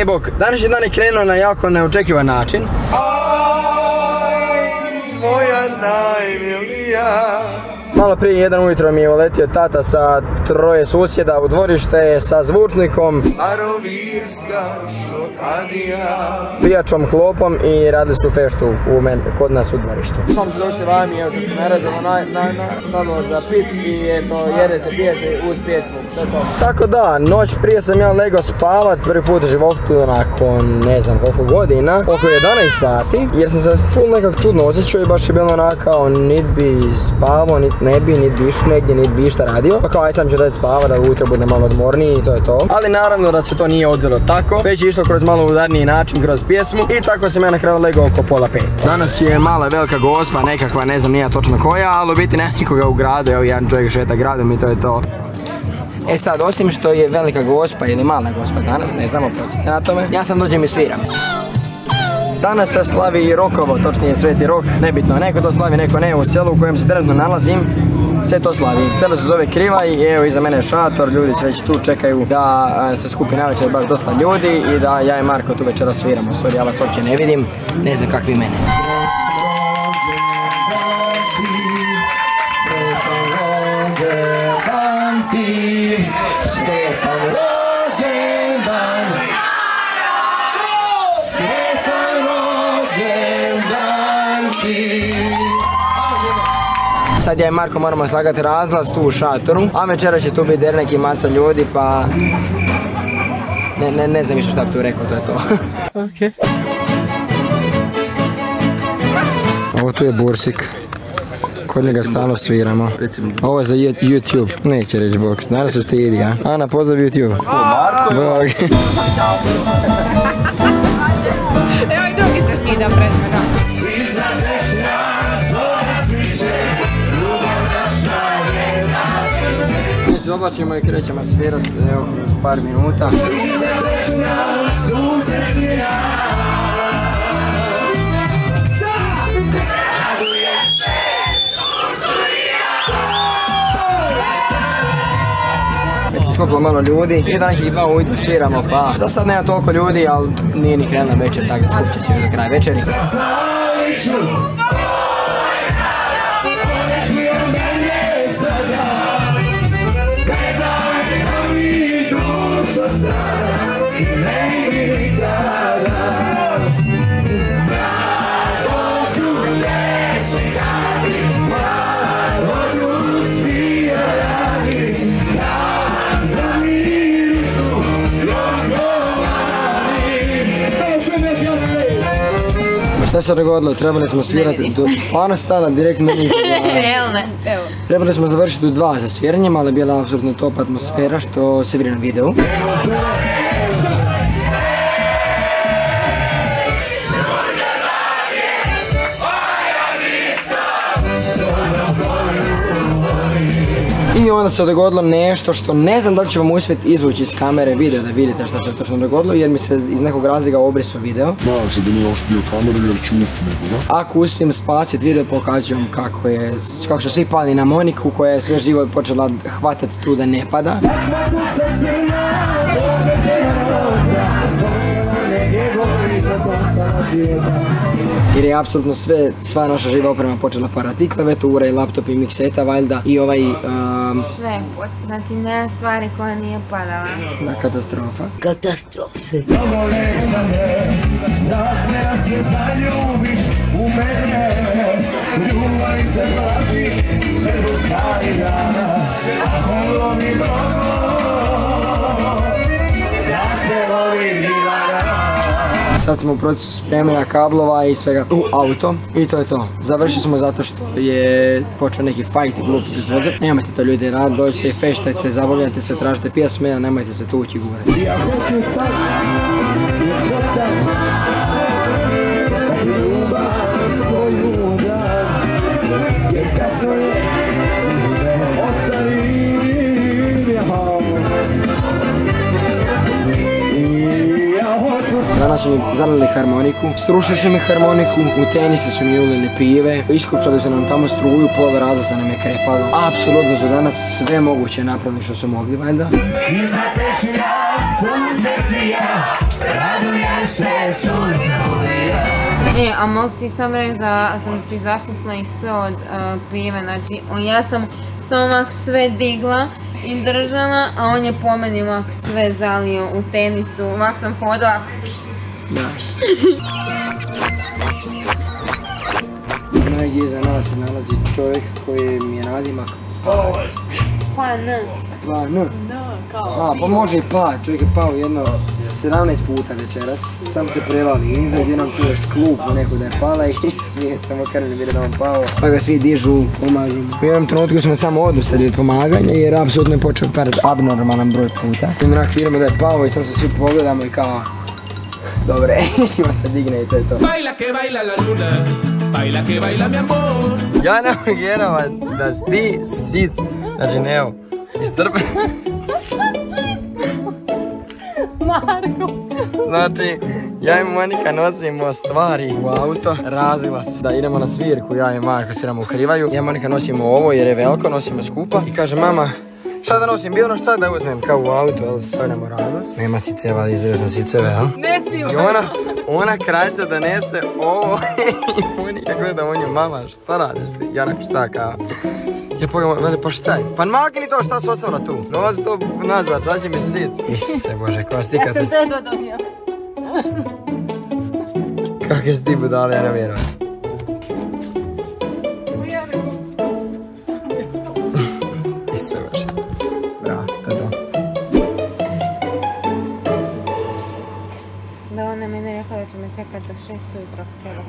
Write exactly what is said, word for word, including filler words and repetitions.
Ej bog, današnji dan je krenuo na jako neočekivan način. Malo prije jedan ujutro mi je uletio tata sa troje susjeda u dvorište sa zvučnikom, pijačom, klopom i radili su feštu u men, kod nas u dvorištu. Sam su došli vami, evo sam se narazilo na, na, na, na za pit i eto, jede se, pije se uz pjesmu, to je to. Tako da, noć prije sam ja legao spavat, prvi put u životu nakon ne znam koliko godina, oko jedanaest sati, jer sam se ful nekak čudno osjećao i baš je bilo onakao nit bi spavao, nit ne bi, nit bi išao negdje, nit bi išta radio. Pa kao aj sam ću dati spava da ujutro budem malo odmorniji i to je to. Ali naravno da se to nije odvelo tako, već je išlo kroz malo udarniji način, kroz pjesmu i tako sam ja na kraju legao oko pola pet. Danas je mala velika gospa, nekakva ne znam nije točno koja, ali u biti nema nikoga u gradu, evo jedan čovjek šeta gradom i to je to. E sad, osim što je velika gospa ili mala gospa danas, ne znamo prosjeti na tome, ja sam dođem i sviram. Danas se slavi i Rokovo, točnije Sveti Rok, nebitno, neko to slavi, neko ne, u selu u kojem se trenutno nalazim, sve to slavi. Selo se zove Krivaj i evo iza mene je šator, ljudi se već tu čekaju da se skupi na večer baš dosta ljudi i da ja i Marko tu večera sviramo. Sorry, ja vas uopće ne vidim, ne znam kakvi mene. Sad ja i Marko moramo slagati razlaz tu u šatoru, a večera će tu biti dernek i masa ljudi, pa ne, ne, ne znam više šta bi tu rekao, to je to. Okay. Ovo tu je Bursik, kod njega stalno sviramo. Ovo je za YouTube, neće reći Bog, naravno se stidi, a? Ana, pozdrav YouTube. Bog. Evo i drugi se skida pred mene. Se oblačimo i krećemo svirat, evo, kroz par minuta. Već je skupilo malo ljudi, jedan i dva ujutro sviramo, pa za sad nema toliko ljudi, ali nije ni krenula večer, tako da skupit će svi do kraja večeri. Šta se dogodilo? Trebali smo svirati do... Stvarno stala, direkt meni izgledala. Trebali smo završiti do dva sa sviranjem, ali je bila apsolutno top atmosfera što se vidi na videu. I onda se dogodilo nešto što ne znam da li će vam uspjeti izvući iz kamere video da vidite šta se točno dogodilo, jer mi se iz nekog razloga obriso video. Nadam se da nije oštio kameru jer ću nekoga. Ako uspijem spasiti video pokazujem kako je, kako su svi pali na Moniku koja je sve živo počela hvatati tu da ne pada. Jer je apsolutno sve, sva naša živa oprema počela parati, klavetura i laptop i mikseta valjda i ovaj... Um... Sve, znači nema stvari koja nije padala. Da, katastrofa. Katastrofe. Sad smo u procesu spremanja kablova i svega u auto i to je to. Završili smo zato što je počeo neki fajt i glupi bez veze. Nemojte to ljudi rad, dođite i feštajte, zabavljajte se, tražite pjesme, a nemojte se tući gore. Danas su mi zalili harmoniku, strušili su mi harmoniku, u tenise su mi ulili pive, iskupčali su nam tamo struju, pol raza se nam je krepalo. Apsolutno su danas sve moguće napravili što su mogli valjda. sunce sija, radujem se suncu ja. E, a mogu ti sam reći da sam ti zaštitna i sve od uh, pive, znači ja sam samo mak sve digla i držala, a on je po meni mak sve zalio u tenisu, mak sam hodala. Da. Negdje za nas se nalazi čovjek koji mi je nadimak Pao. Pa ne. Pa ne. No, kao. A, pa može i pa, čovjek je pao jedno sedamnaest puta večeras, sam se prelavi i izad jednom čuješ klupu neko da je pala i smije, samo kad ne vidi da on pao. Pa ga svi dižu, pomažu. U jednom trenutku smo samo odustali od pomaganja jer apsolutno je počeo parat abnormalan broj puta. I onak vidimo da je pao i sam se svi pogledamo i kao, dobre, on se digne i to je to. Bajla ke bajla la luna, bajla ke bajla mi amor. Ja ne mogu vjerovat da si ti sic, znači ne evo, istrpno. Marko. Znači, ja i Monika nosimo stvari u auto, razila se da idemo na svirku, ja i Marko sviramo u Krivaju. Ja i Monika nosimo ovo jer je veliko, nosimo skupa i kaže mama, šta da nosim, bilo šta da uzmem, kao u auto, ali stavljamo razlas. Nema siceva, izgleda sam siceve, a? Ne snima. I ona, ona kraljca da nese ovo i Monika gleda u nju, mama šta radiš ti, Janak šta kao? Ja pogledam, veli pa šta je? Pa makni to šta su ostavila tu. Novazi to nazad, dađi mi sic. Isuse bože, koja stikate. Ja sam te dva donio. Kako je sti budale, ja ne vjerujem. Isuse bože. Bravo, to je to. Da ona mene rekla da će me čekati do šest ujutro.